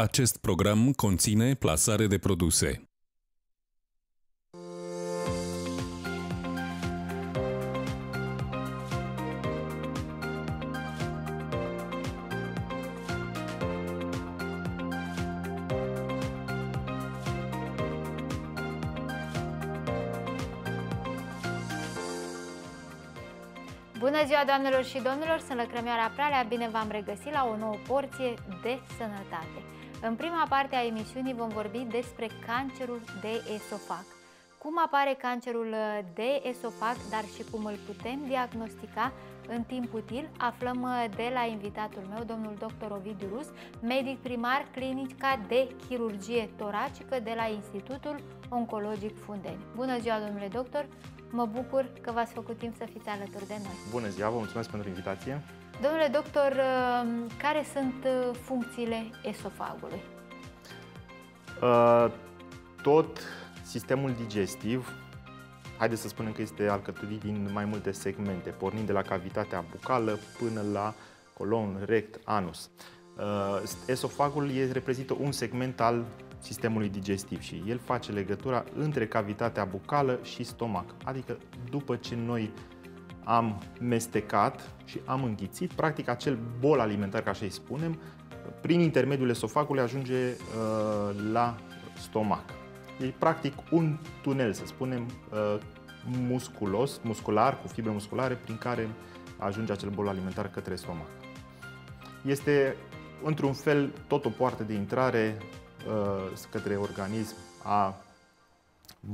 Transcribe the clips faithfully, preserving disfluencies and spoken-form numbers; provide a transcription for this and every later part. Acest program conține plasare de produse. Bună ziua, doamnelor și domnilor! Sunt Lăcrămioara Pralea, bine v-am regăsit la o nouă porție de sănătate. În prima parte a emisiunii vom vorbi despre cancerul de esofag. Cum apare cancerul de esofag, dar și cum îl putem diagnostica în timp util, aflăm de la invitatul meu, domnul doctor Ovidiu Rus, medic primar, clinica de chirurgie toracică de la Institutul Oncologic Fundeni. Bună ziua, domnule doctor! Mă bucur că v-ați făcut timp să fiți alături de noi. Bună ziua, vă mulțumesc pentru invitație. Domnule doctor, care sunt funcțiile esofagului? Uh, tot sistemul digestiv, haideți să spunem că este alcătuit din mai multe segmente, pornind de la cavitatea bucală până la colon, rect, anus. Uh, esofagul reprezintă un segment al sistemului digestiv și el face legătura între cavitatea bucală și stomac. Adică după ce noi am mestecat și am înghițit, practic acel bol alimentar, ca așa îi spunem, prin intermediul esofagului ajunge uh, la stomac. E practic un tunel, să spunem, uh, musculos, muscular, cu fibre musculare, prin care ajunge acel bol alimentar către stomac. Este, într-un fel, tot o poartă de intrare către organism a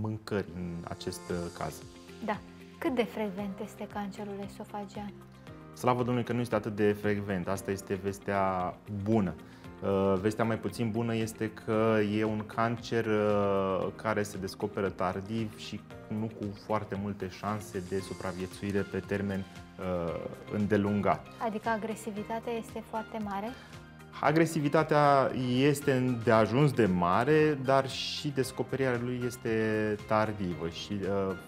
mâncării în acest caz. Da. Cât de frecvent este cancerul esofagean? Slavă Domnului că nu este atât de frecvent. Asta este vestea bună. Vestea mai puțin bună este că e un cancer care se descoperă tardiv și nu cu foarte multe șanse de supraviețuire pe termen îndelungat. Adică agresivitatea este foarte mare? Agresivitatea este de ajuns de mare, dar și descoperirea lui este tardivă și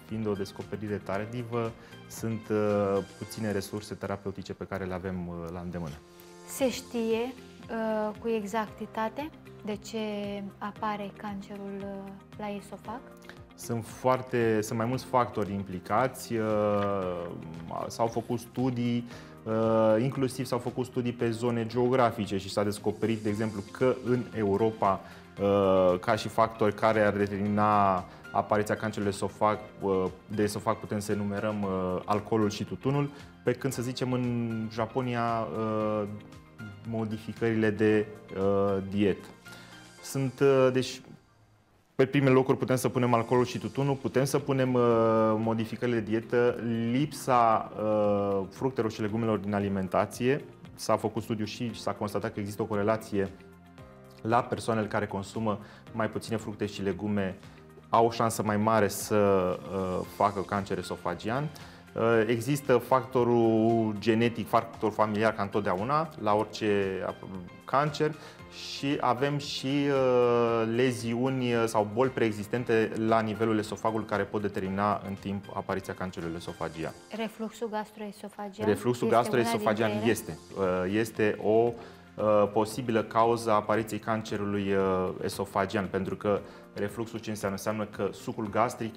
fiind o descoperire tardivă, sunt puține resurse terapeutice pe care le avem la îndemână. Se știe cu exactitate de ce apare cancerul la esofag? Sunt, foarte, sunt mai mulți factori implicați, s-au făcut studii, inclusiv s-au făcut studii pe zone geografice și s-a descoperit, de exemplu, că în Europa, ca și factori care ar determina apariția cancerului esofag, de esofag putem să enumerăm alcoolul și tutunul, pe când, să zicem, în Japonia modificările de dietă. Sunt, deci, pe primele locuri putem să punem alcoolul și tutunul, putem să punem uh, modificările de dietă, lipsa uh, fructelor și legumelor din alimentație. S-a făcut studiu și s-a constatat că există o corelație la persoanele care consumă mai puține fructe și legume, au o șansă mai mare să uh, facă cancer esofagian. Uh, există factorul genetic, factor familiar, ca întotdeauna, la orice cancer. Și avem și leziuni sau boli preexistente la nivelul esofagului care pot determina în timp apariția cancerului esofagian. Refluxul gastroesofagian? Refluxul gastroesofagian este. Este o posibilă cauză a apariției cancerului esofagian, pentru că refluxul ce înseamnă? Înseamnă că sucul gastric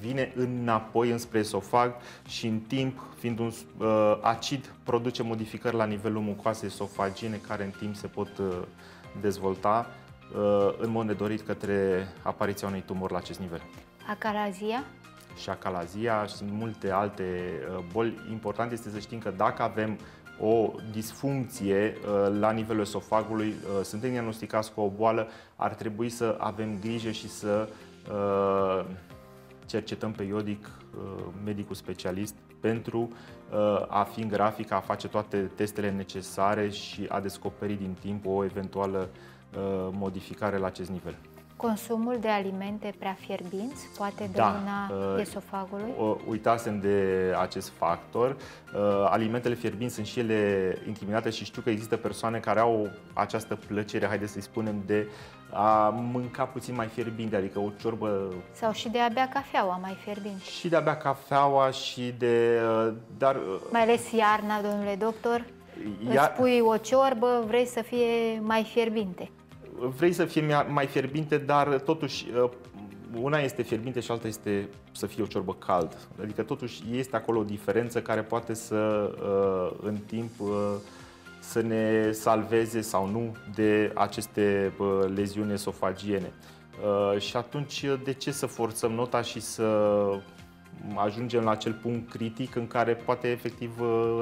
vine înapoi înspre esofag și în timp, fiind un uh, acid, produce modificări la nivelul mucoasei esofagine care în timp se pot uh, dezvolta uh, în mod nedorit către apariția unui tumor la acest nivel. Acalazia? Și acalazia și sunt multe alte uh, boli. Important este să știm că dacă avem o disfuncție la nivelul esofagului, suntem diagnosticați cu o boală, ar trebui să avem grijă și să uh, cercetăm periodic medicul specialist pentru a fi în grafic, a face toate testele necesare și a descoperi din timp o eventuală modificare la acest nivel. Consumul de alimente prea fierbinți poate dăuna esofagului? Uitasem de acest factor. Alimentele fierbinți sunt și ele incriminate și știu că există persoane care au această plăcere, haideți să-i spunem, de a mânca puțin mai fierbinte, adică o ciorbă... Sau și de a bea cafeaua mai fierbinte. Și de a bea cafeaua și de... Dar... Mai ales iarna, domnule doctor. Ia... Îți pui o ciorbă, vrei să fie mai fierbinte. Vrei să fie mai fierbinte, dar totuși una este fierbinte și alta este să fie o ciorbă caldă. Adică totuși este acolo o diferență care poate să, în timp, să ne salveze sau nu de aceste leziuni esofagiene. Și atunci de ce să forțăm nota și să ajungem la acel punct critic în care poate efectiv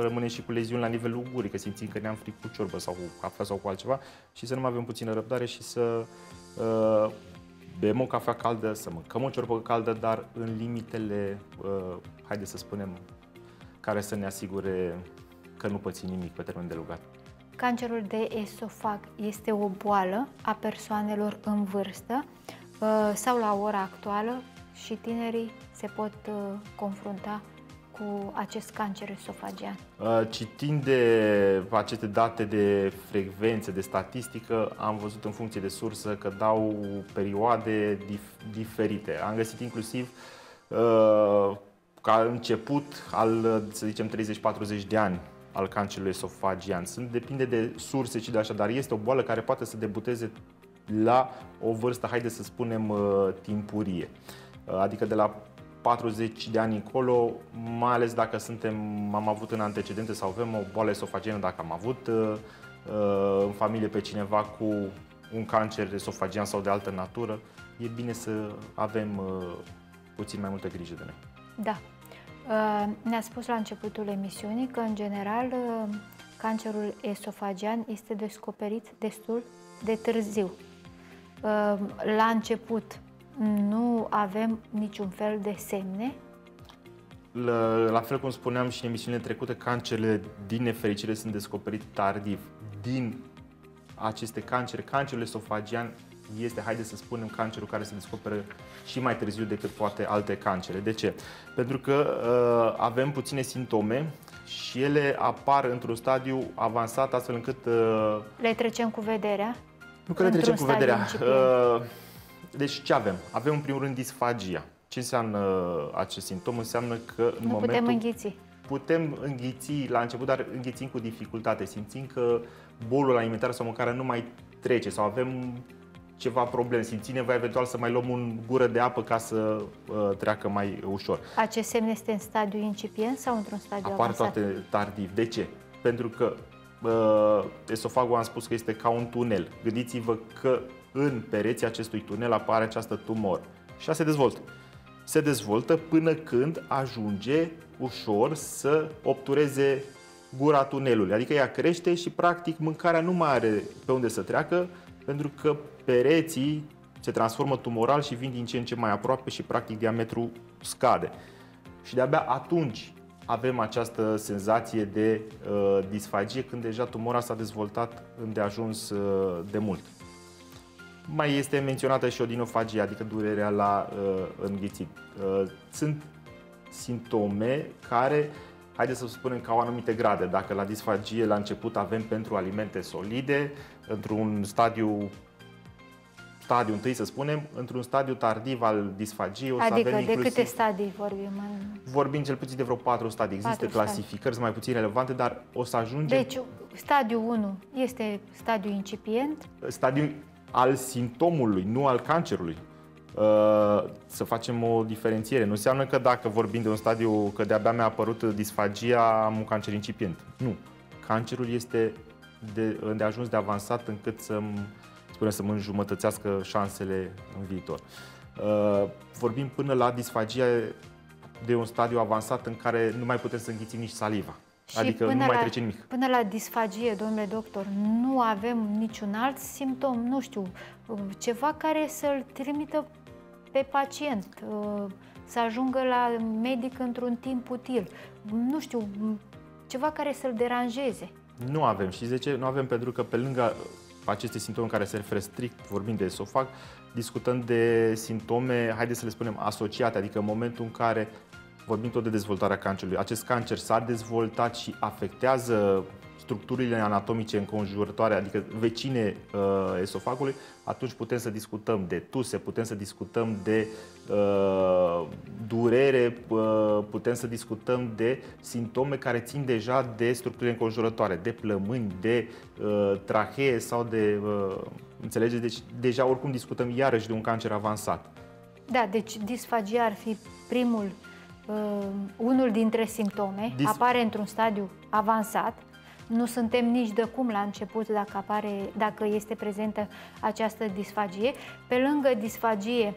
rămânem și cu leziuni la nivelul gurii, că simțim că ne-am fript cu ciorbă sau cu cafea sau cu altceva și să nu mai avem puțină răbdare și să uh, bem o cafea caldă, să mâncăm o ciorbă caldă, dar în limitele, uh, haideți să spunem, care să ne asigure că nu pățim nimic pe termen delugat. Cancerul de esofag este o boală a persoanelor în vârstă uh, sau la ora actuală și tinerii se pot uh, confrunta cu acest cancer esofagian. Citind de aceste date de frecvențe, de statistică, am văzut în funcție de sursă că dau perioade dif diferite. Am găsit inclusiv uh, ca început al, să zicem, treizeci-patruzeci de ani al cancerului esofagian. Sunt, depinde de surse și de așa, dar este o boală care poate să debuteze la o vârstă, haideți să spunem, uh, timpurie. Adică de la patruzeci de ani încolo, mai ales dacă suntem, am avut în antecedente sau avem o boală esofagiană, dacă am avut uh, în familie pe cineva cu un cancer esofagian sau de altă natură, e bine să avem uh, puțin mai multă grijă de noi. Da. Uh, ne-a spus la începutul emisiunii că, în general, uh, cancerul esofagian este descoperit destul de târziu. Uh, la început nu avem niciun fel de semne. La, la fel cum spuneam și în emisiunile trecute, cancerele, din nefericire, sunt descoperite tardiv. Din aceste cancere, cancerul esofagian este, haideți să spunem, cancerul care se descoperă și mai târziu decât poate alte cancere. De ce? Pentru că uh, avem puține simptome și ele apar într-un stadiu avansat, astfel încât... Uh, le trecem cu vederea? Nu că le trecem cu vederea. Deci ce avem? Avem în primul rând disfagia. Ce înseamnă acest simptom? Înseamnă că în nu momentul... putem înghiți. Putem înghiți la început, dar înghițim cu dificultate. Simțim că bolul alimentar sau mâncarea nu mai trece sau avem ceva probleme. Simțim nevoia eventual să mai luăm un gură de apă ca să uh, treacă mai ușor. Acest semn este în stadiu incipient sau într-un stadiu apar avansat? Apar toate tardiv. De ce? Pentru că uh, esofagul, am spus că este ca un tunel. Gândiți-vă că în pereții acestui tunel apare această tumoră și ea se dezvoltă. Se dezvoltă până când ajunge ușor să obtureze gura tunelului. Adică ea crește și practic mâncarea nu mai are pe unde să treacă, pentru că pereții se transformă tumoral și vin din ce în ce mai aproape și practic diametrul scade. Și de-abia atunci avem această senzație de uh, disfagie, când deja tumora s-a dezvoltat îndeajuns uh, de mult. Mai este menționată și odinofagia, adică durerea la uh, înghițit. Uh, sunt simptome care, haideți să spunem, că au anumite grade. Dacă la disfagie la început avem pentru alimente solide, într-un stadiu, stadiu întâi să spunem, într-un stadiu tardiv al disfagiei o să adică avem inclusiv... de câte stadii vorbim? În... Vorbim cel puțin de vreo patru stadii. Există patru clasificări, sunt mai puțin relevante, dar o să ajungem... Deci, stadiul unu este stadiu incipient? Stadiu... al simptomului, nu al cancerului. Să facem o diferențiere. Nu înseamnă că dacă vorbim de un stadiu că de-abia mi-a apărut disfagia, am un cancer incipient. Nu. Cancerul este de, de ajuns de avansat încât să-mi, spunem, să-mi înjumătățească șansele în viitor. Vorbim până la disfagia de un stadiu avansat în care nu mai putem să înghițim nici saliva. Și adică nu mai la, trece nimic. Până la disfagie, domnule doctor, nu avem niciun alt simptom, nu știu, ceva care să-l trimită pe pacient, să ajungă la medic într-un timp util, nu știu, ceva care să-l deranjeze. Nu avem. Și de ce? Nu avem pentru că pe lângă aceste simptome care se referă strict, vorbind de esofag, discutăm de simptome, haideți să le spunem, asociate, adică în momentul în care... Vorbim tot de dezvoltarea cancerului. Acest cancer s-a dezvoltat și afectează structurile anatomice înconjurătoare, adică vecine uh, esofagului, atunci putem să discutăm de tuse, putem să discutăm de uh, durere, uh, putem să discutăm de simptome care țin deja de structurile înconjurătoare, de plămâni, de uh, trahee sau de... Uh, înțelegeți? Deci deja oricum discutăm iarăși de un cancer avansat. Da, deci disfagia ar fi primul, uh, unul dintre simptome, Dis... apare într-un stadiu avansat. Nu suntem nici de cum la început dacă, apare, dacă este prezentă această disfagie. Pe lângă disfagie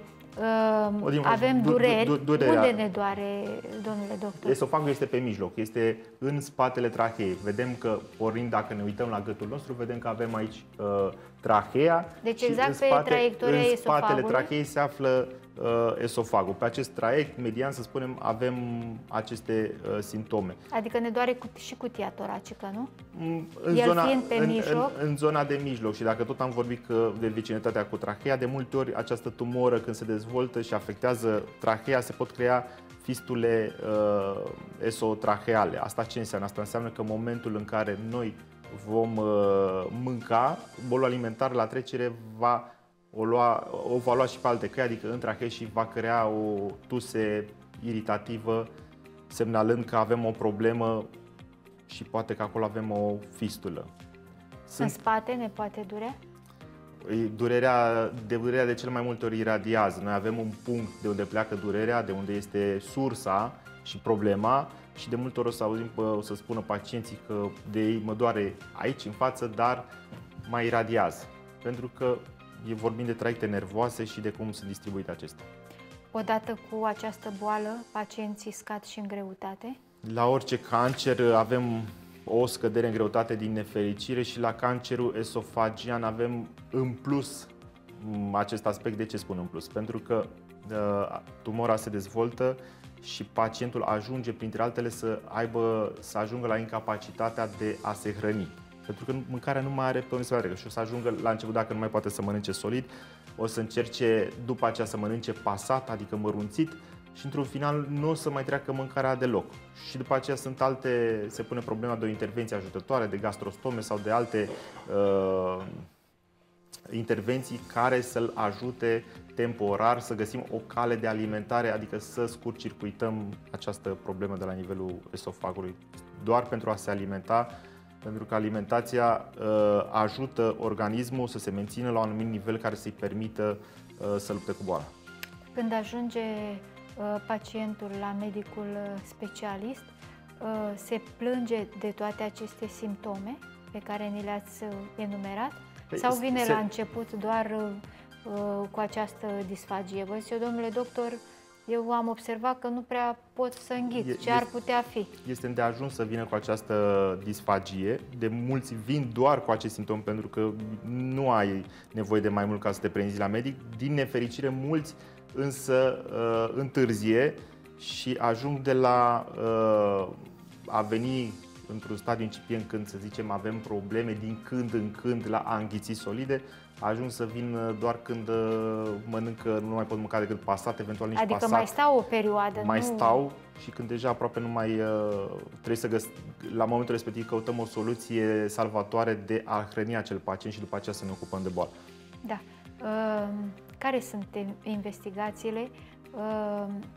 uh, avem du dureri. Du du durerea. Unde ne doare, domnule doctor? Esofagul este pe mijloc, este în spatele traheei. Vedem că, pornind, dacă ne uităm la gâtul nostru, vedem că avem aici uh, trahea. Deci exact în spate, pe traiectoria esofagului. În spatele traheei se află esofagul. Pe acest traiect median, să spunem, avem aceste uh, simptome. Adică ne doare cu, și cutia toracică, nu? În El zona, fiind pe în, mijloc. În, în zona de mijloc. Și dacă tot am vorbit că de vecinătatea cu trahea, de multe ori această tumoră, când se dezvoltă și afectează trahea, se pot crea fistule uh, esotraheale. Asta ce înseamnă? Asta înseamnă că în momentul în care noi vom uh, mânca, bolul alimentar la trecere va O, lua, o va lua și pe alte căi, adică în trahee, și va crea o tuse iritativă, semnalând că avem o problemă și poate că acolo avem o fistulă. Sunt... În spate ne poate durea? Durerea de, durerea de cel mai multe ori iradiază. Noi avem un punct de unde pleacă durerea, de unde este sursa și problema, și de multe ori o să auzim, o să spună pacienții că de ei mă doare aici, în față, dar mai iradiază. Pentru că E vorbim de traiecte nervoase și de cum sunt distribuite acestea. Odată cu această boală, pacienții scad și în greutate? La orice cancer avem o scădere în greutate, din nefericire, și la cancerul esofagian avem în plus acest aspect. De ce spun în plus? Pentru că uh, tumora se dezvoltă și pacientul ajunge, printre altele, să, aibă, să ajungă la incapacitatea de a se hrăni. Pentru că mâncarea nu mai are pe unde să meargă și o să ajungă la început, dacă nu mai poate să mănânce solid, o să încerce după aceea să mănânce pasat, adică mărunțit, și într-un final nu o să mai treacă mâncarea deloc. Și după aceea sunt alte, se pune problema de o intervenție ajutătoare, de gastrostome sau de alte uh, intervenții care să-l ajute temporar să găsim o cale de alimentare, adică să scurt-circuităm această problemă de la nivelul esofagului, doar pentru a se alimenta. Pentru că alimentația uh, ajută organismul să se mențină la un anumit nivel care să-i permită uh, să lupte cu boala. Când ajunge uh, pacientul la medicul specialist, uh, se plânge de toate aceste simptome pe care ni le-ați enumerat? Păi, sau vine se... la început doar uh, cu această disfagie? Bă, zice, domnule doctor, eu am observat că nu prea pot să înghit. Ce ar putea fi? Este îndeajuns să vină cu această disfagie. De mulți vin doar cu acest simptom, pentru că nu ai nevoie de mai mult ca să te prinzi la medic. Din nefericire, mulți însă întârzie și ajung de la a veni într-un stadiu incipient, când, să zicem, avem probleme din când în când la a înghiți solide, ajung să vin doar când mănâncă, nu mai pot mânca decât pasat, eventual nici adică pasat. Adică mai stau o perioadă. Mai nu... stau și când deja aproape nu mai trebuie să găs... La momentul respectiv căutăm o soluție salvatoare de a hrăni acel pacient și după aceea să ne ocupăm de boală. Da. Care sunt investigațiile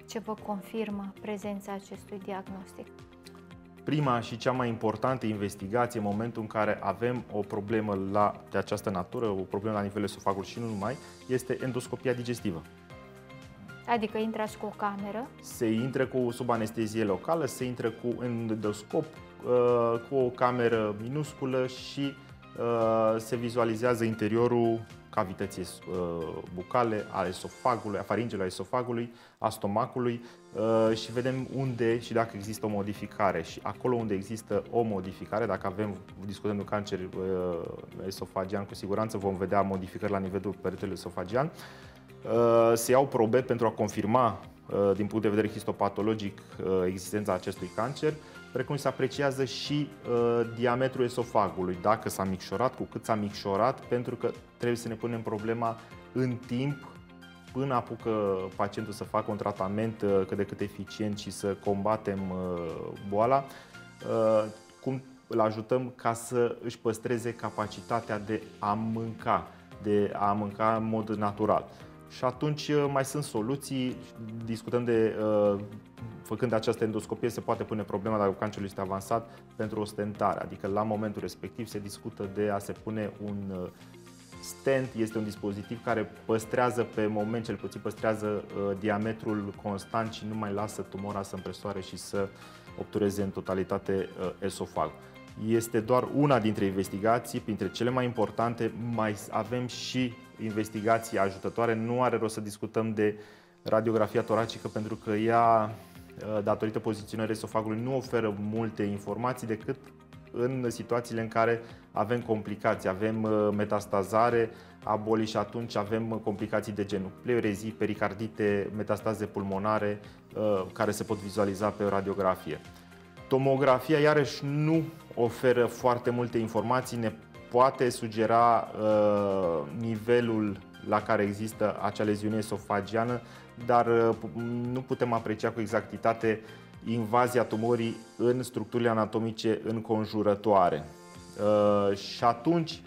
ce vă confirmă prezența acestui diagnostic? Prima și cea mai importantă investigație în momentul în care avem o problemă la, de această natură, o problemă la nivelul esofagului și nu numai, este endoscopia digestivă. Adică intrați cu o cameră? Se intră cu sub anestezie locală, se intră cu endoscop, cu o cameră minusculă și se vizualizează interiorul cavității bucale, a esofagului, a faringelui, a esofagului, a stomacului, și vedem unde și dacă există o modificare. Și acolo unde există o modificare, dacă avem, discutăm de cancer esofagian, cu siguranță vom vedea modificări la nivelul peretelui esofagian. Se iau probe pentru a confirma, din punct de vedere histopatologic, existența acestui cancer, precum se apreciază și uh, diametrul esofagului, dacă s-a micșorat, cu cât s-a micșorat, pentru că trebuie să ne punem problema în timp, până apucă pacientul să facă un tratament uh, cât de cât eficient și să combatem uh, boala, uh, cum îl ajutăm ca să își păstreze capacitatea de a mânca, de a mânca în mod natural. Și atunci mai sunt soluții, discutăm de, făcând această endoscopie, se poate pune problema dacă cancerul este avansat pentru o stentare, adică la momentul respectiv se discută de a se pune un stent, este un dispozitiv care păstrează pe moment, cel puțin păstrează diametrul constant și nu mai lasă tumora să împresoare și să obtureze în totalitate esofagul. Este doar una dintre investigații, printre cele mai importante. Mai avem și investigații ajutătoare. Nu are rost să discutăm de radiografia toracică, pentru că ea, datorită poziționării esofagului, nu oferă multe informații decât în situațiile în care avem complicații, avem metastazare a bolii și atunci avem complicații de genul pleurezie, pericardite, metastaze pulmonare, care se pot vizualiza pe radiografie. Tomografia, iarăși, nu oferă foarte multe informații, ne poate sugera uh, nivelul la care există acea leziune esofagiană, dar uh, nu putem aprecia cu exactitate invazia tumorii în structurile anatomice înconjurătoare. Uh, și atunci...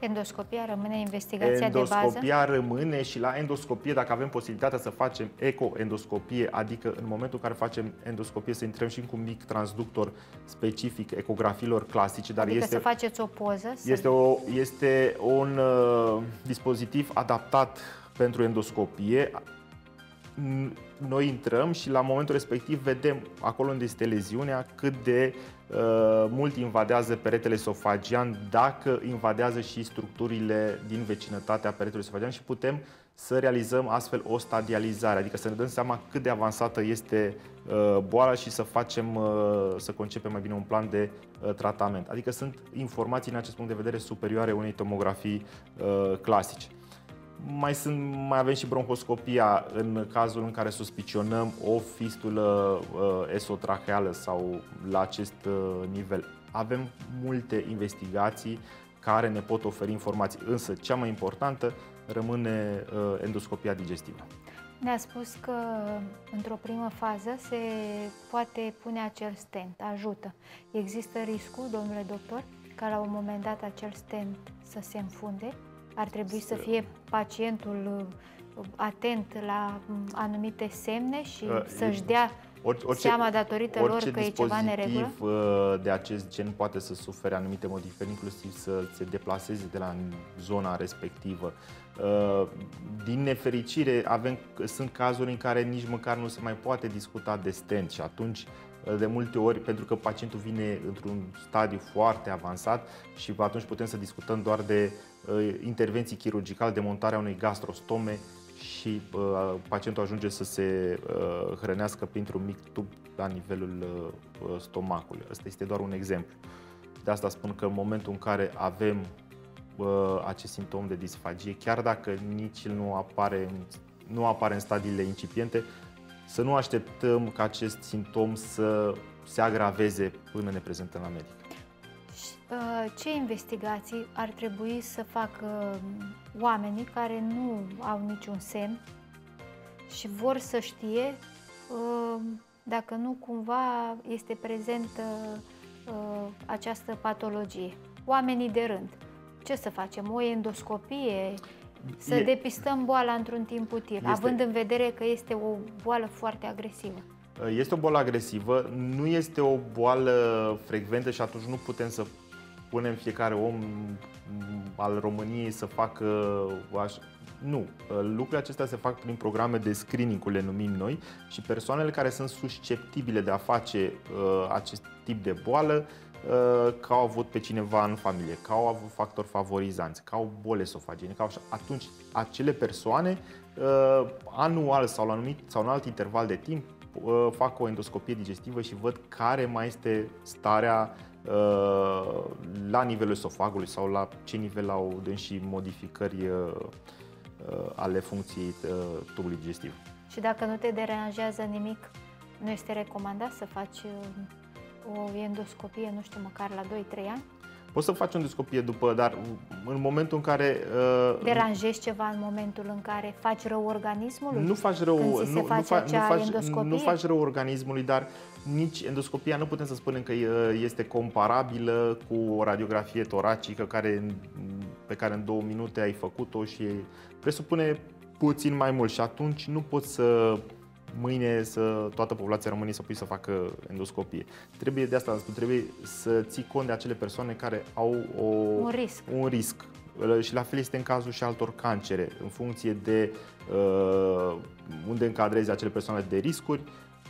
Endoscopia rămâne investigația endoscopia de bază? Endoscopia rămâne și la endoscopie, dacă avem posibilitatea să facem ecoendoscopie, adică în momentul în care facem endoscopie să intrăm și cu un mic transductor specific ecografilor clasice. Dar adică este, să faceți o poză? Este, o, este un uh, dispozitiv adaptat pentru endoscopie. Noi intrăm și la momentul respectiv vedem acolo unde este leziunea, cât de uh, mult invadează peretele esofagian, dacă invadează și structurile din vecinătatea peretelui esofagian și putem să realizăm astfel o stadializare, adică să ne dăm seama cât de avansată este uh, boala și să facem, uh, să concepem mai bine un plan de uh, tratament. Adică sunt informații, în acest punct de vedere, superioare unei tomografii uh, clasice. Mai, sunt, mai avem și bronhoscopia în cazul în care suspicionăm o fistulă uh, esotracheală sau la acest uh, nivel. Avem multe investigații care ne pot oferi informații, însă cea mai importantă rămâne uh, endoscopia digestivă. Ne-a spus că într-o primă fază se poate pune acel stent, ajută. Există riscul, domnule doctor, ca la un moment dat acel stent să se înfunde? Ar trebui să fie pacientul atent la anumite semne și să-și dea orice, seama datorită lor că e ceva neregulă? Orice de acest gen poate să sufere anumite modificări, inclusiv să se deplaseze de la zona respectivă. Din nefericire, avem, sunt cazuri în care nici măcar nu se mai poate discuta de stent și atunci, de multe ori, pentru că pacientul vine într-un stadiu foarte avansat și atunci putem să discutăm doar de intervenții chirurgicale, de montarea unei gastrostome și uh, pacientul ajunge să se uh, hrănească printr-un mic tub la nivelul uh, stomacului. Asta este doar un exemplu. De asta spun că în momentul în care avem uh, acest simptom de disfagie, chiar dacă nici nu apare, nu apare în stadiile incipiente, să nu așteptăm ca acest simptom să se agraveze până ne prezentăm la medic. Ce investigații ar trebui să facă oamenii care nu au niciun semn și vor să știe dacă nu cumva este prezentă această patologie? Oamenii de rând. Ce să facem? O endoscopie? Să e... depistăm boala într-un timp util, este... având în vedere că este o boală foarte agresivă? Este o boală agresivă, nu este o boală frecventă și atunci nu putem să punem fiecare om al României să facă așa. Nu, lucrurile acestea se fac prin programe de screening, le numim noi, și persoanele care sunt susceptibile de a face uh, acest tip de boală, uh, că au avut pe cineva în familie, că au avut factori favorizanți, că au boli esofagene, că au așa. Atunci acele persoane uh, anual sau la anumit, sau în alt interval de timp uh, fac o endoscopie digestivă și văd care mai este starea uh, la nivelul esofagului sau la ce nivel au dânsii modificări uh, ale funcției tubului digestiv. Și dacă nu te deranjează nimic, nu este recomandat să faci o endoscopie, nu știu, măcar la doi trei ani? Poți să faci o endoscopie după, dar în momentul în care... Uh, Deranjezi ceva în momentul în care faci rău organismului? Nu faci rău, nu, nu, fa nu, faci, nu faci rău organismului, dar nici endoscopia nu putem să spunem că este comparabilă cu o radiografie toracică care, pe care în două minute ai făcut-o și presupune puțin mai mult și atunci nu poți să... mâine să toată populația României să pui să facă endoscopie. Trebuie de asta, trebuie să ții cont de acele persoane care au o, un, risc. un risc. Și la fel este în cazul și altor cancere. În funcție de uh, unde încadrezi acele persoane de riscuri,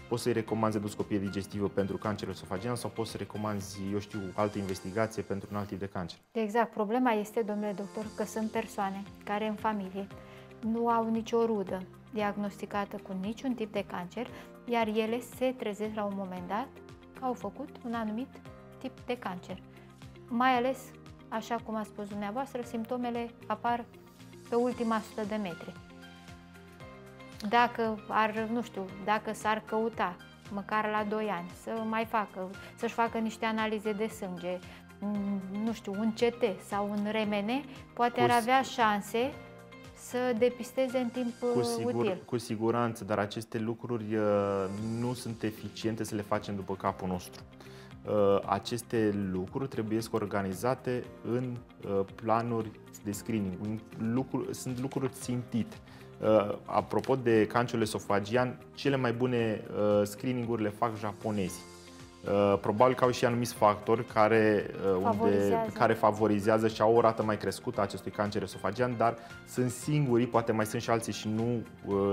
poți să-i recomanzi endoscopie digestivă pentru cancerul esofagian sau poți să recomanzi, eu știu, altă investigație pentru un alt tip de cancer. Exact. Problema este, domnule doctor, că sunt persoane care în familie nu au nicio rudă diagnosticată cu niciun tip de cancer, iar ele se trezesc la un moment dat că au făcut un anumit tip de cancer. Mai ales, așa cum a spus dumneavoastră, simptomele apar pe ultima sută de metri. Dacă ar, nu știu, dacă s-ar căuta, măcar la doi ani, să mai facă, să-și facă niște analize de sânge, nu știu, un C T sau un R M N, poate ar avea șanse să depisteze în timp cu sigur, util. Cu siguranță, dar aceste lucruri nu sunt eficiente să le facem după capul nostru. Aceste lucruri trebuie organizate în planuri de screening. Sunt lucruri țintite. Apropo de cancerul esofagian, cele mai bune screening-uri le fac japonezii. Probabil că au și anumiți factori care favorizează, unde, care favorizează și au o rată mai crescută a acestui cancer esofagian, dar sunt singurii, poate mai sunt și alții și nu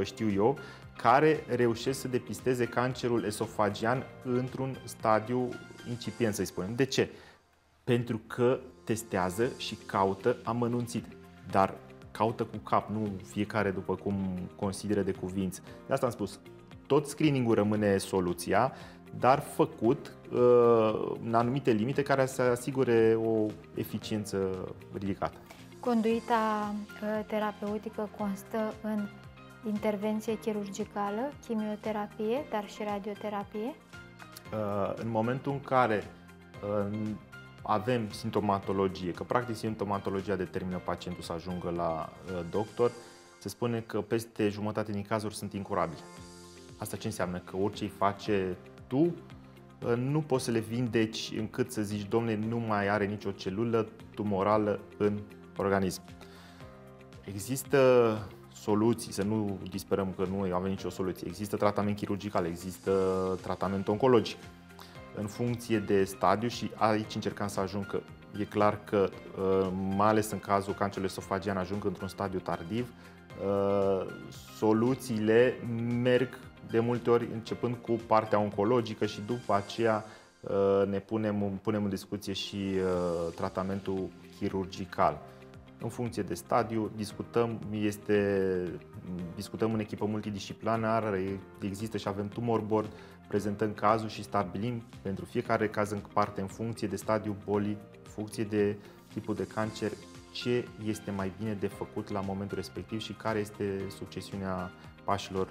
știu eu, care reușesc să depisteze cancerul esofagian într-un stadiu incipient, să-i spunem. De ce? Pentru că testează și caută amănunțit, dar caută cu cap, nu fiecare după cum consideră de cuvință. De asta am spus, tot screening-ul rămâne soluția, dar făcut uh, în anumite limite care să asigure o eficiență ridicată. Conduita uh, terapeutică constă în intervenție chirurgicală, chimioterapie, dar și radioterapie? Uh, în momentul în care uh, avem simptomatologie, că practic simptomatologia determină pacientul să ajungă la uh, doctor, se spune că peste jumătate din cazuri sunt incurabile. Asta ce înseamnă? Că orice îi face tu, nu poți să le vindeci încât să zici, domne, nu mai are nicio celulă tumorală în organism. Există soluții, să nu disperăm că nu avem nicio soluție, există tratament chirurgical, există tratament oncologic. În funcție de stadiu și aici încercam să ajung că e clar că, mai ales în cazul cancerului esofagian, ajung într-un stadiu tardiv, soluțiile merg de multe ori începând cu partea oncologică și după aceea ne punem, punem în discuție și tratamentul chirurgical. În funcție de stadiu, discutăm, este, discutăm în echipă multidisciplinară, există și avem tumor board, prezentăm cazul și stabilim pentru fiecare caz în parte, în funcție de stadiu bolii, în funcție de tipul de cancer, ce este mai bine de făcut la momentul respectiv și care este succesiunea pașilor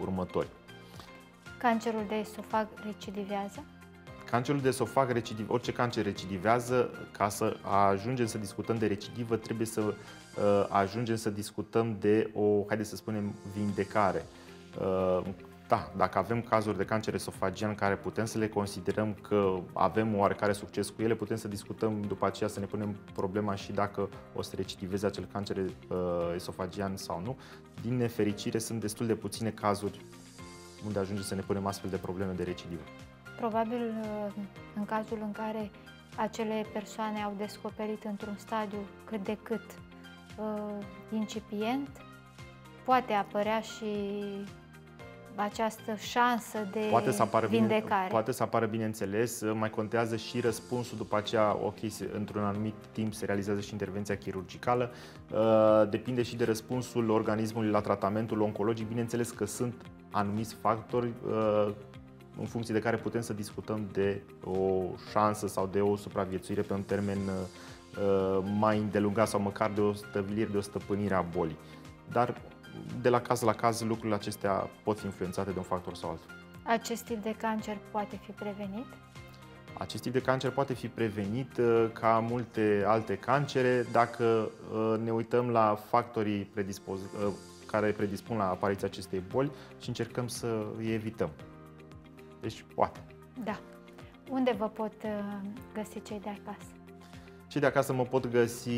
următori. Cancerul de esofag recidivează? Cancerul de esofag recidivează, orice cancer recidivează. Ca să ajungem să discutăm de recidivă, trebuie să ajungem să discutăm de o, haideți să spunem, vindecare. Da, dacă avem cazuri de cancer esofagian care putem să le considerăm că avem oarecare succes cu ele, putem să discutăm după aceea, să ne punem problema și dacă o să recidiveze acel cancer esofagian sau nu. Din nefericire, sunt destul de puține cazuri unde ajunge să ne punem astfel de probleme de recidivă. Probabil în cazul în care acele persoane au descoperit într-un stadiu cât de cât incipient, poate apărea și această șansă de poate să apară vindecare. Bine, poate să apară, bineînțeles, mai contează și răspunsul după aceea, ok, într-un anumit timp se realizează și intervenția chirurgicală, depinde și de răspunsul organismului la tratamentul oncologic, bineînțeles că sunt anumiți factori în funcție de care putem să discutăm de o șansă sau de o supraviețuire pe un termen mai îndelungat sau măcar de o stăvilire, de o stăpânire a bolii. Dar de la caz la caz, lucrurile acestea pot fi influențate de un factor sau altul. Acest tip de cancer poate fi prevenit? Acest tip de cancer poate fi prevenit ca multe alte cancere dacă ne uităm la factorii predispoz- care predispun la apariția acestei boli și încercăm să îi evităm. Deci poate. Da. Unde vă pot găsi cei de acasă? Cei de acasă mă pot găsi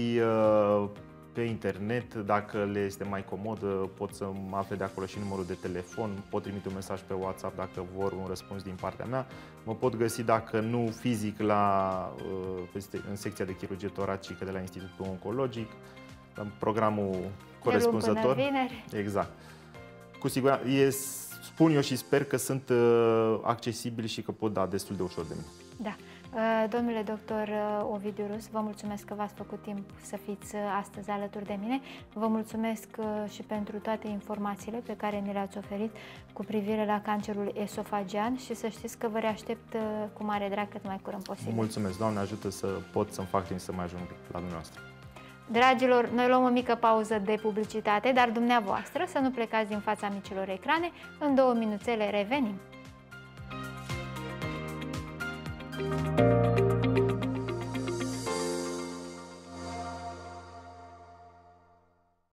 pe internet, dacă le este mai comod, pot să mă afle de acolo și numărul de telefon, pot trimite un mesaj pe WhatsApp dacă vor un răspuns din partea mea. Mă pot găsi, dacă nu fizic, la, în secția de chirurgie toracică de la Institutul Oncologic, în programul corespunzător. De luni până vineri. Exact. Cu siguranță, spun eu și sper că sunt accesibili și că pot da destul de ușor de mine. Da. Domnule doctor Ovidiu Rus, vă mulțumesc că v-ați făcut timp să fiți astăzi alături de mine. Vă mulțumesc și pentru toate informațiile pe care ne le-ați oferit cu privire la cancerul esofagian și să știți că vă reaștept cu mare drag cât mai curând posibil. Mulțumesc, Doamne ajută să pot să-mi fac timp să mai ajung la dumneavoastră. Dragilor, noi luăm o mică pauză de publicitate, dar dumneavoastră să nu plecați din fața micilor ecrane. În două minuțele revenim.